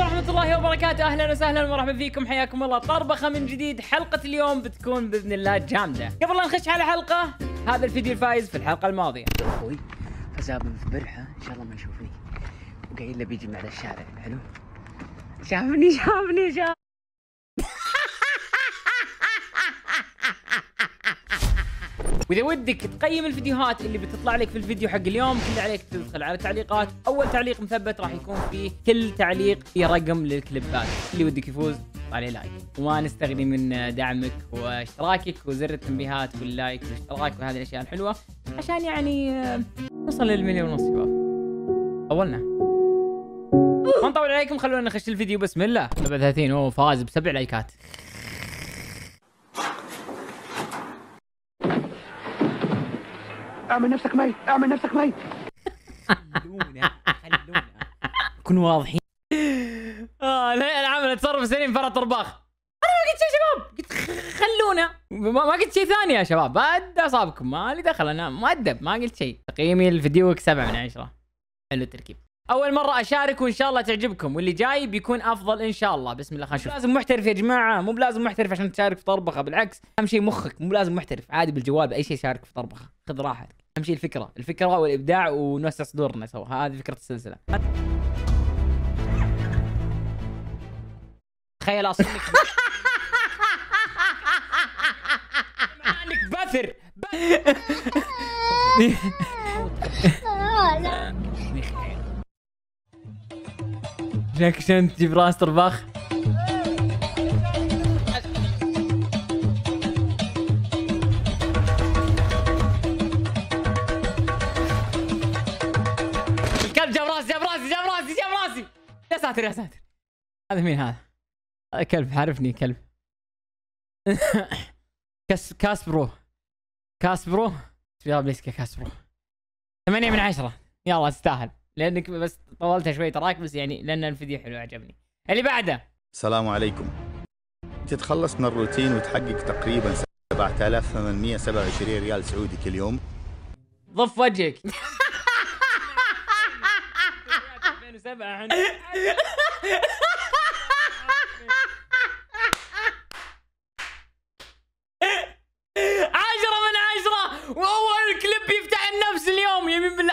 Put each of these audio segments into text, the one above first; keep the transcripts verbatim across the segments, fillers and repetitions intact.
عليكم ورحمة الله وبركاته. أهلا وسهلا ومرحبا فيكم، حياكم الله طربخة من جديد. حلقة اليوم بتكون بإذن الله جامدة. قبل لا نخش على حلقة، هذا الفيديو الفايز في الحلقة الماضية أخوي فزاب في برحة، إن شاء الله ما يشوفني، وقايل له بيجي على الشارع. حلو، شافني شافني شافني واذا ودك تقيم الفيديوهات اللي بتطلع لك في الفيديو حق اليوم، كل عليك تدخل على التعليقات. اول تعليق مثبت راح يكون فيه كل تعليق في رقم للكليبات، اللي ودك يفوز عليه لايك. وما نستغني من دعمك واشتراكك وزر التنبيهات واللايك والاشتراك وهذه الاشياء الحلوه، عشان يعني نوصل للمليون ونص. شباب طولنا، ما نطول عليكم، خلونا نخش الفيديو. بسم الله. سبعة وثلاثين هو فاز بسبع لايكات. اعمل نفسك ميت، اعمل نفسك ميت. خلونا خلونا كن واضحين. اه لا، العمل التصرف سليم فرع طرباخ. انا ما قلت شيء شباب، قلت خلونا، ما قلت شيء ثاني يا شباب، بعد اصابكم ما لي دخل، انا مؤدب ما قلت شيء. تقييمي لفيديوك سبعة من عشرة. حلو التركيب. اول مره اشارك وان شاء الله تعجبكم، واللي جاي بيكون افضل ان شاء الله. بسم الله خلينا نشوف. مو لازم محترف يا جماعه، مو لازم محترف عشان تشارك في طربخه، بالعكس اهم شيء مخك. مو لازم محترف، عادي بالجوال باي شيء شارك في طربخه، خذ راحتك، اهم شيء الفكره، الفكره والابداع، ونوسع صدورنا سوا. هذه فكره السلسله. تخيل اصلا انك بثر رياكشن تجيب راس طرباخ. الكلب جاب راسي جاب راسي جاب راسي جاب راسي. يا ساتر يا ساتر، هذا مين هذا؟ هذا كلب، حاربني كلب. كاس كاسبرو كاسبرو يا بليسكا كاسبرو. ثمانية من عشرة. يلا تستاهل، لانك بس طولتها شوي تراك، بس يعني لان الفيديو حلو عجبني. اللي بعده. السلام عليكم. تتخلص من الروتين وتحقق تقريبا سبعة آلاف وثمانمئة وسبعة وعشرين ريال سعودي كل يوم. ضف وجهك.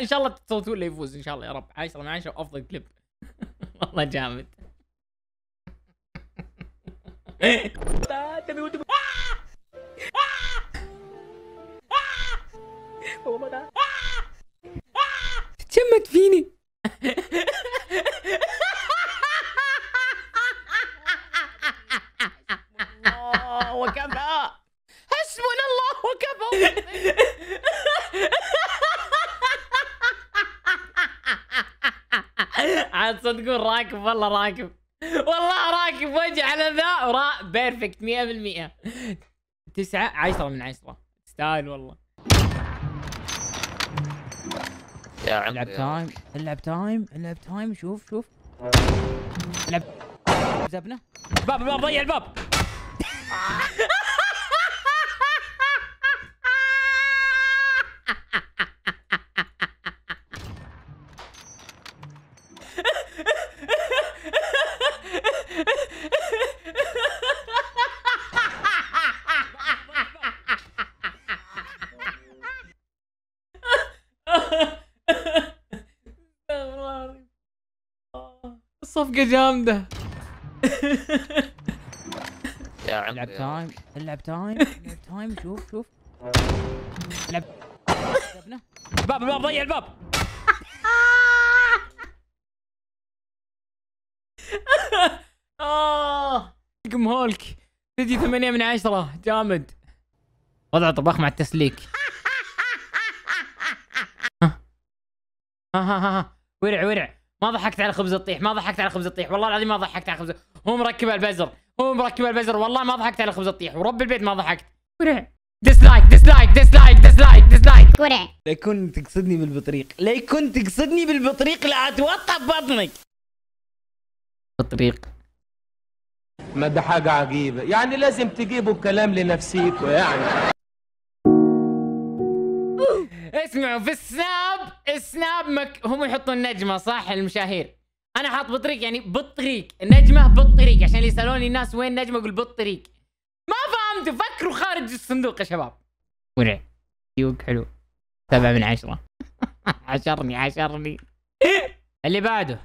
ان شاء الله تصوتون له يفوز ان شاء الله يا رب. عشرة من عشرة وافضل كليب. والله جامد. تشمت فيني. الله وكفى، حسبنا الله وكفى. عاد صدقون راكب، والله راكب، والله راكب وجه على ذا وراء بيرفكت مئة بالمئة. تسعة عشرة من عشرة، تستاهل والله. يا عمري العب تايم، العب تايم، العب تايم. شوف شوف العب زبنة. باب باب، ضيع الباب. صفقة جامدة. يا عمري العب تايم، العب تايم، العب تايم. شوف شوف العب باب باب، ضيع الباب. اه قم هولك. تجي ثمانية من عشرة، جامد. وضع طباخ مع التسليك. ها ها ها ورع ورع. ما ضحكت على خبز الطيح، ما ضحكت على خبز الطيح، والله العظيم ما ضحكت على خبز. هو مركب البزر، هو مركب البزر، والله ما ضحكت على خبز الطيح، ورب البيت ما ضحكت. ورع. ديسلايك ديسلايك ديسلايك ديسلايك ديسلايك. ورع. لا يكون تقصدني بالبطريق، لا يكون تقصدني بالبطريق، لا اتوطى ببطنك. بطريق. ما ده حاجة عجيبة، يعني لازم تجيبوا الكلام لنفسيك ويعني. اسمعوا في السناب، السناب مك... هم يحطون نجمة صح المشاهير، انا حاط بالطريق يعني بالطريق، نجمه بالطريق، عشان اللي يسالوني الناس وين نجمه اقول بالطريق. ما فهمت، فكروا خارج الصندوق يا شباب. ورع كيوك حلو، سبعة من عشرة. عشرني عشرني. اللي بعده.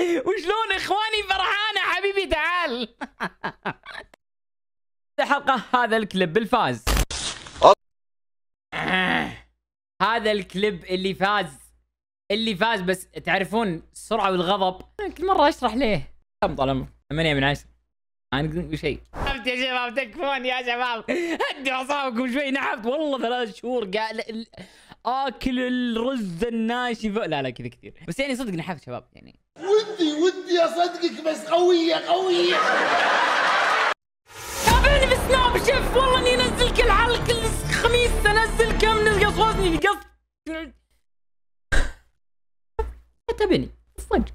وشلون اخواني فرحانه حبيبي تعال. الحلقه هذا الكليب الفاز. هذا الكليب اللي فاز اللي فاز بس تعرفون السرعه والغضب، انا كل مره اشرح ليه. كم طال عمرك؟ ثمانية من عشرة. انا اقول شيء. نحبت يا شباب، تكفون يا شباب، هدوا اعصابكم شوي. نحبت والله ثلاث شهور قاعد اكل الرز الناشفه. لا لا كذا كثير، بس يعني صدق نحبت شباب يعني. ودي ودي اصدقك بس قويه قويه. تابعني بالسناب شيف، والله اني انزل كل حلقه كل خميس، انزل كم نلقص وزني القص. تابعني صدق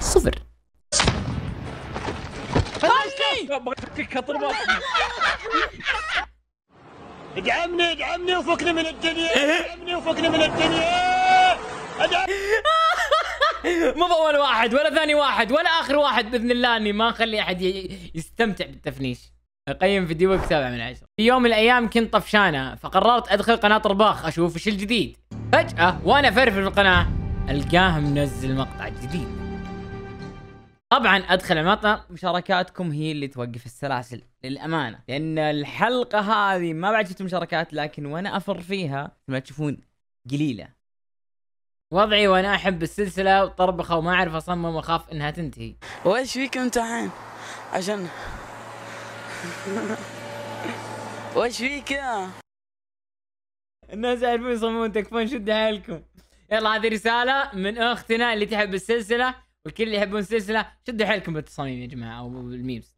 صفر. بغيتك طرباخ، ادعمني ادعمني وفكني من الدنيا، ادعمني وفكني من الدنيا. مو باول واحد ولا ثاني واحد ولا اخر واحد باذن الله اني ما اخلي احد يستمتع بالتفنيش. اقيم فيديوك سبعة من عشرة. في يوم من الايام كنت طفشانه فقررت ادخل قناه طرباخ اشوف ايش الجديد. فجاه وانا فرفر في القناه القاه منزل مقطع جديد. طبعا ادخل المقطع. مشاركاتكم هي اللي توقف السلاسل للامانه، لان الحلقه هذه ما بعد شفت مشاركات، لكن وانا افر فيها ما تشوفون قليله. وضعي وانا احب السلسله وطربخه وما اعرف اصمم واخاف انها تنتهي. وايش فيكم انتوا الحين؟ عشان وايش فيك يا الناس يعرفون يصممون، تكفون شدوا حيلكم. يلا هذه رسالة من اختنا اللي تحب السلسلة، والكل اللي يحبون السلسلة شدوا حيلكم بالتصاميم يا جماعة او بالميمز.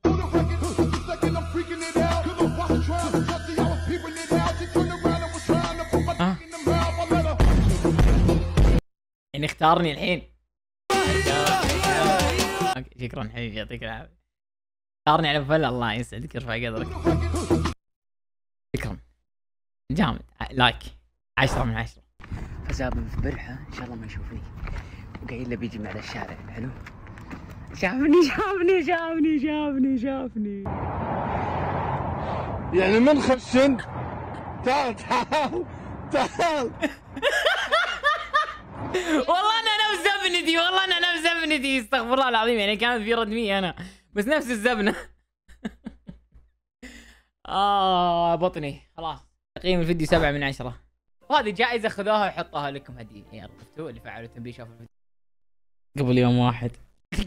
أه؟ يعني اختارني الحين. شكرا حبيبي يعطيك العافية. اختارني على فل. الله يسعدك يرفع قدرك. شكرا. جامد لايك. عشرة من عشرة. خزابي في برحه ان شاء الله ما يشوفني، وقايل له بيجي على الشارع. حلو، شافني شافني شافني شافني شافني يعني من خشن. تعال تعال تعال. والله انا انا وزبنتي، والله انا انا وزبنتي، استغفر الله العظيم. يعني كانت في ردمي انا بس نفس الزبنه. اه بطني خلاص. تقييم الفيديو سبعة من عشرة. وهذه جائزة خذوها وحطوها لكم هدية. يلا شفتوا اللي فعلوا التنبيه شافوا الفيديو قبل يوم واحد.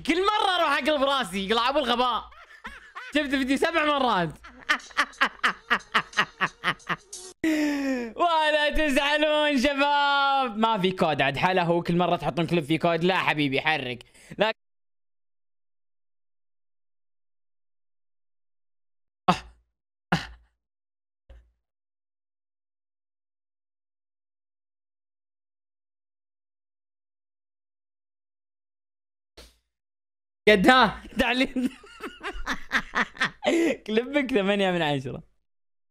كل مرة اروح اقلب راسي، يقلع ابو الغباء. شفت الفيديو سبع مرات. ولا تزعلون شباب، ما في كود عاد حلا. هو كل مرة تحطون كليب في كود؟ لا حبيبي حرك. لا قد ها تعليم. كلبك ثمانية من عشرة.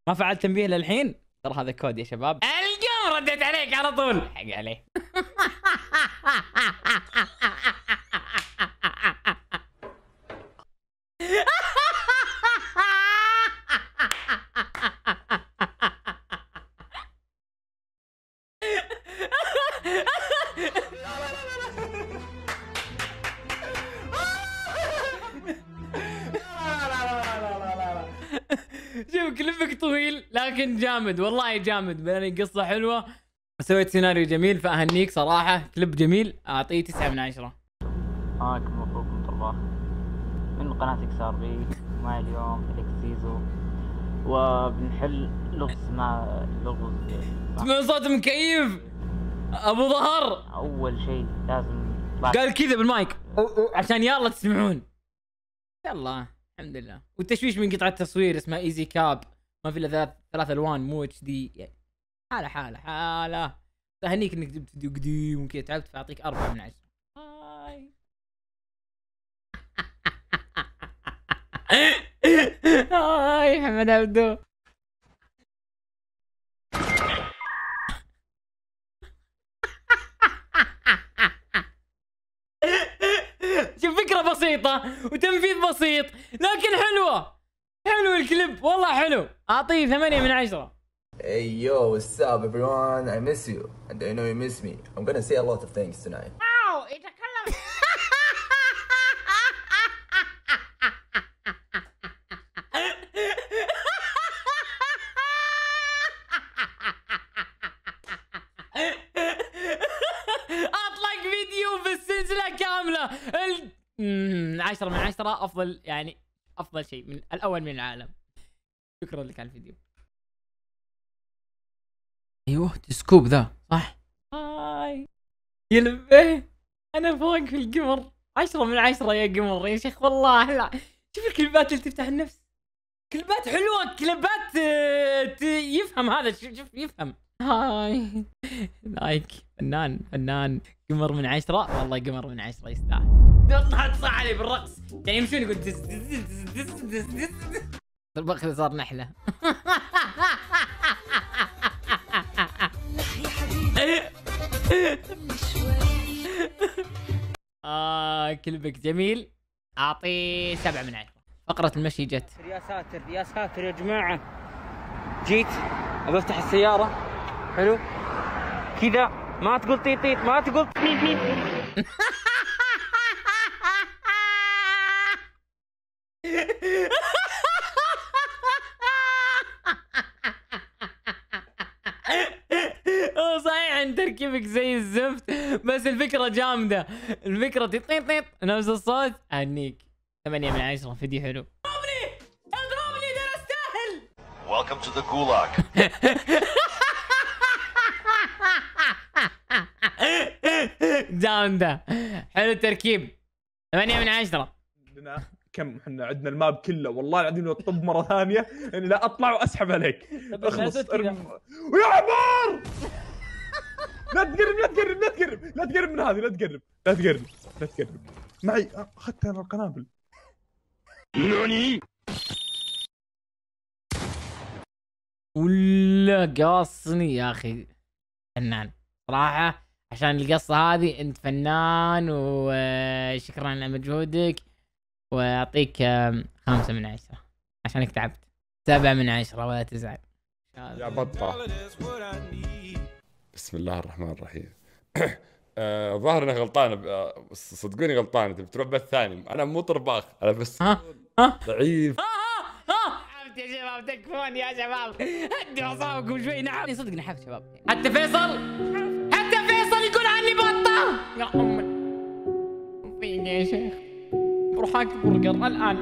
ما فعلت تنبيه للحين؟ ترى هذا كود يا شباب. القوم رديت عليك على طول. حق عليه. شوف كليبك طويل لكن جامد، والله جامد. بناني قصة حلوة، سويت سيناريو جميل، فأهنيك صراحة. كليب جميل، أعطيه تسعة من عشرة. معاكم أخوكم طرباخ من قناة إكس آر بي. معي اليوم إكسيزو، وبنحل لغز مع لغز. تسمعون صوت مكيف أبو ظهر. أول شيء لازم قال كذا بالمايك عشان يلا تسمعون. يلا الحمد لله. والتشويش من قطعة تصوير اسمها ايزي كاب، ما في الا ثلاث الوان مو اتش دي يعني. حالة حالة حالة. تهنيك انك جبت فيديو قديم وكذا تعبت، فاعطيك أربعة من عشرة. هاي. هاي محمد عبدو. فكرة بسيطة وتنفيذ بسيط لكن حلوة. حلو الكليب والله حلو، اعطيه ثمانية من عشرة. Hey yo, what's up everyone? I miss you and I know you miss me. I'm gonna say a lot of things tonight. Wow, it's a color. اطلق فيديو بالسلسلة كاملة. ال عشرة من عشرة افضل، يعني افضل شيء من الاول من العالم. شكرا لك على الفيديو. ايوه تسكوب ذا صح؟ هاي يلب ايه انا فوق في القمر. عشرة من عشرة يا قمر يا شيخ والله. لا شوف الكلبات اللي تفتح النفس، كلبات حلوه، كلبات يفهم هذا، شوف يفهم. هاي لايك فنان فنان. قمر من عشرة والله، قمر من عشرة يستاهل. تطلع تصح علي بالرقص يعني يمشون يقول دز دز دز دز دز. طرباخ صار نحله. آه كلبك جميل، اعطيه سبعة من عشرة. فقرة المشي جت. يا ساتر يا ساتر يا جماعة، جيت ابى افتح السيارة حلو كذا، ما تقول طيط طيط، ما تقول ميت ميت. تركيبك زي الزفت بس الفكرة جامدة، الفكرة تطيط طيط نفس الصوت. عنيك ثمانية من عشرة، فيديو حلو. اضربني اضربني ده انا استاهل. Welcome to the gulag. جامدة حلو التركيب، ثمانية من عشرة. عندنا كم احنا عندنا الماب كله والله العظيم. الطب مرة ثانية اني لا اطلع واسحب عليك. اخلص يا عمار، لا تقرب لا تقرب لا تقرب لا تقرب من هذه، لا تقرب لا تقرب لا تقرب معي. اخذت انا القنابل. نوني ولا قاصني يا اخي. فنان صراحه عشان القصه هذه انت فنان، وشكرا على مجهودك، واعطيك خمسة من عشرة عشانك تعبت. سبعة من عشرة ولا تزعل يا بطه. بسم الله الرحمن الرحيم. الظاهر اني غلطان، صدقوني غلطان. انت بتروح بث ثاني، انا مو طرباخ، انا بس ضعيف. عرفت يا شباب، تكفون يا شباب، هدوا اعصابكم شوي. نعم صدق نحف شباب، حتى فيصل حتى فيصل يقول عني بطه يا امي. يا شيخ بروح اكل برجر الان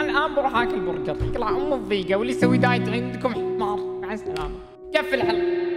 الان، بروح اكل برجر. يطلع ام الضيقه واللي يسوي دايت عندكم حمار. مع السلامه، كفي الحلقه.